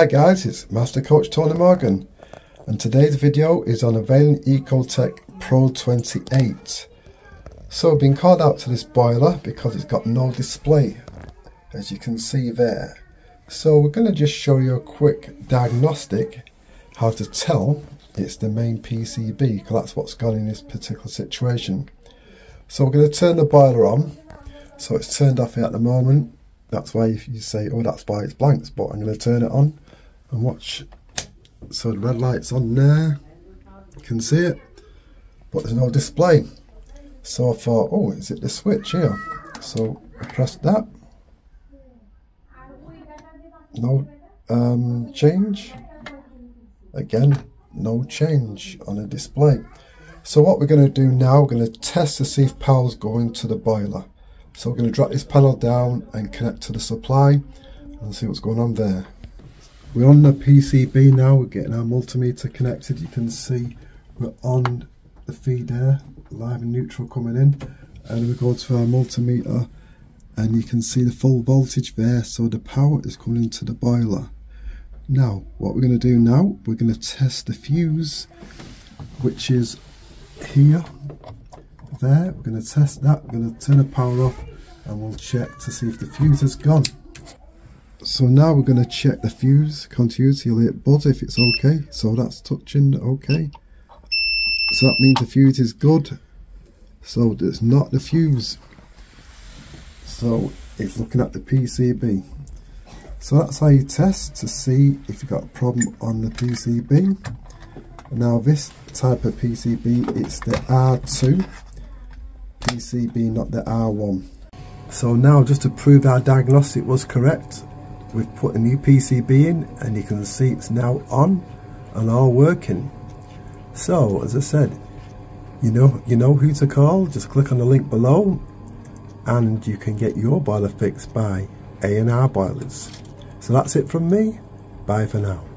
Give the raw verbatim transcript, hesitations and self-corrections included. Hi guys, it's Master Coach Tony Morgan, and today's video is on a Vaillant ecoTEC Pro twenty-eight. So I've been called out to this boiler because it's got no display, as you can see there. So we're going to just show you a quick diagnostic how to tell it's the main P C B, because that's what's gone in this particular situation. So we're going to turn the boiler on. So it's turned off here at the moment. That's why if you say, oh, that's why it's blanks, but I'm going to turn it on and watch. So the red light's on there, you can see it, but there's no display. So I thought, oh, is it the switch here? So I pressed that, no um, change, again, no change on the display. So what we're going to do now, we're going to test to see if power's going to the boiler. So we're going to drop this panel down and connect to the supply and see what's going on there. We're on the P C B now, we're getting our multimeter connected. You can see we're on the feed there, live and neutral coming in. And we go to our multimeter and you can see the full voltage there. So the power is coming into the boiler. Now, what we're going to do now, we're going to test the fuse, which is here. There, we're going to test that, we're going to turn the power off and we'll check to see if the fuse has gone. So now we're going to check the fuse continuity, you'll hear it buzz if it's okay. So that's touching okay, so that means the fuse is good. So it's not the fuse, so it's looking at the P C B. So that's how you test to see if you've got a problem on the P C B. Now this type of P C B, it's the R two P C B, not the R one. So now, just to prove our diagnostic was correct, we've put a new P C B in and you can see it's now on and all working. So as I said, you know you know who to call. Just click on the link below and you can get your boiler fixed by A and R Boilers. So that's it from me, bye for now.